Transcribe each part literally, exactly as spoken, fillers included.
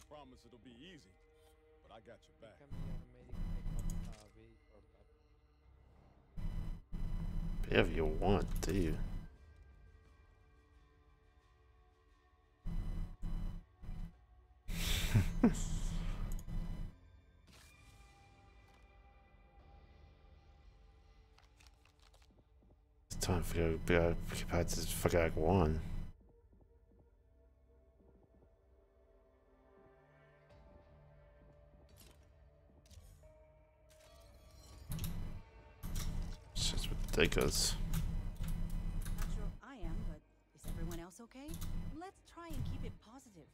can't promise it'll be easy, but I got your back. If you want to. It's time for you to be occupied to fuck out one. It's just ridiculous. Not sure if I am, but is everyone else okay? Let's try and keep it positive.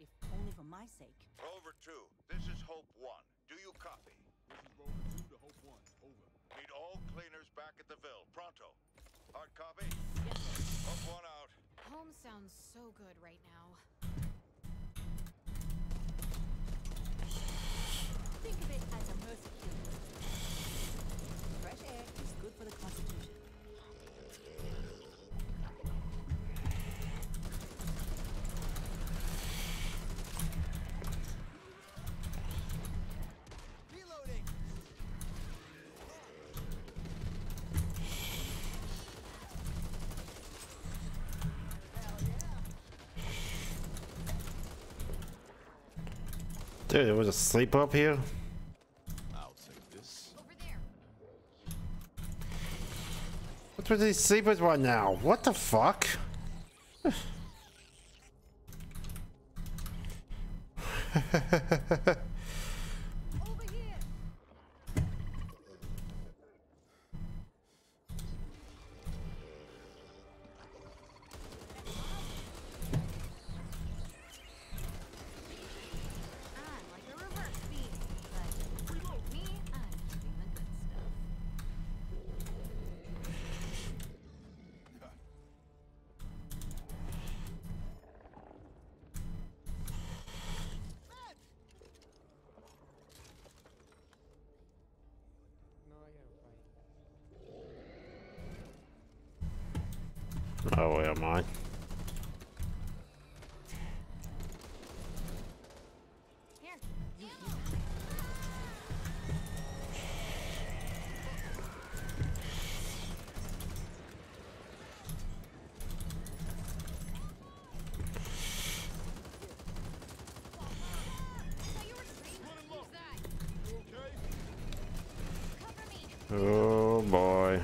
If only for my sake. Rover two, this is Hope one. Do you copy? This is Rover two to Hope one. Over. Need all cleaners back at the Ville. Pronto. Hard copy? Yes, sir. Hope one out. Home sounds so good right now. Think of it as a mercy cure. Fresh air is good for the constitution. Dude, there was a sleep up here. I'll take this. Over there. What's with these sleepers right now? What the fuck? Over here. Oh, where am I? Oh boy.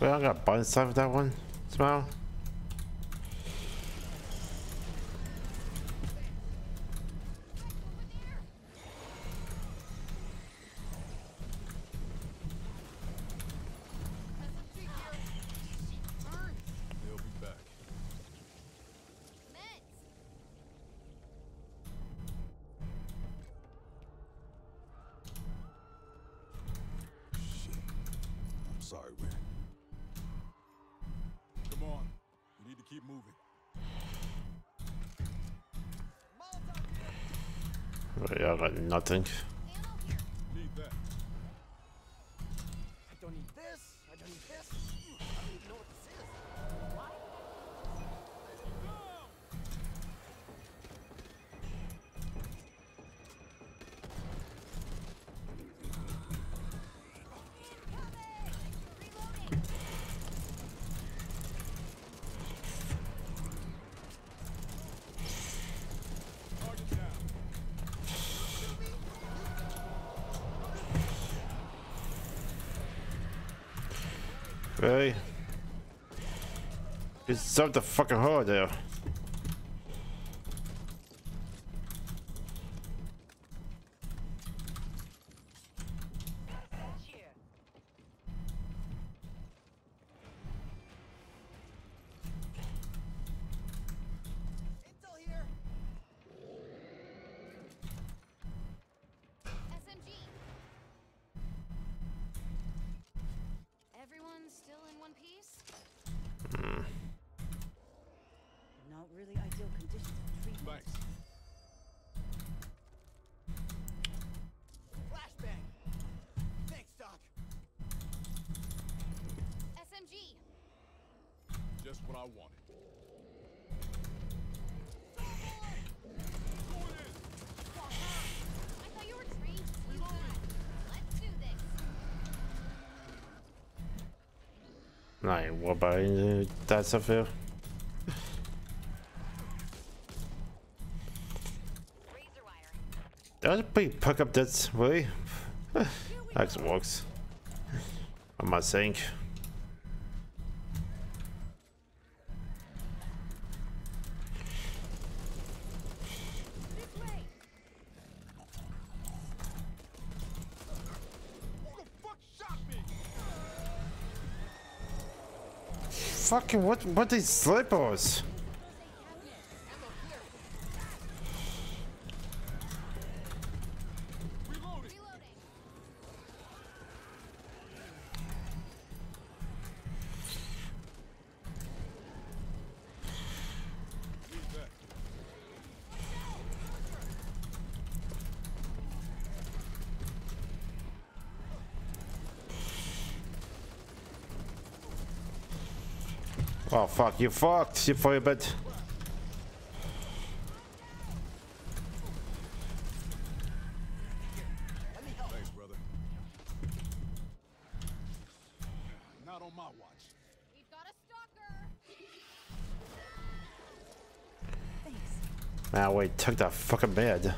Wait, I got buttons inside with that one. Smile. They'll be back. Shit. I'm sorry, man. Come on, we need to keep moving. Wait, I got nothing. Need that. I don't need this. I don't need this. I don't even know what this is. Why? Hey, you sucked the fucking hole there. Thanks. Flashbang. Thanks, Doc. S M G. Just what I wanted. Nee, waarbij de tijd staat veel. That was a big pickup that way. That works. I must think. Fucking what? What these slippers? Oh fuck, you fucked, you for a bit. Thanks, brother. Not on my watch. We've got a stalker. Thanks. Now nah, wait, took that fucking bed.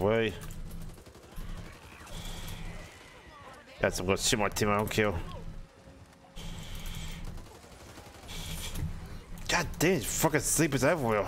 Way. That's I'm gonna shoot my team. I don't kill. God damn, fucking sleepers everywhere.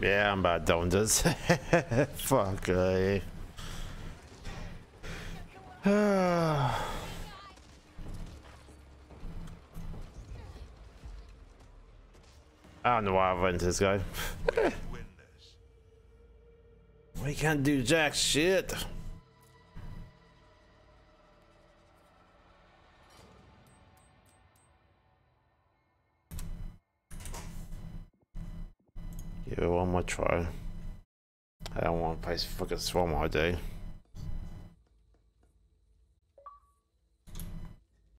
Yeah, I'm about done this. Fuck. Uh, I don't know why I went to this guy. We can't do jack shit. Give it one more try. I don't want to play fucking Swarm all day.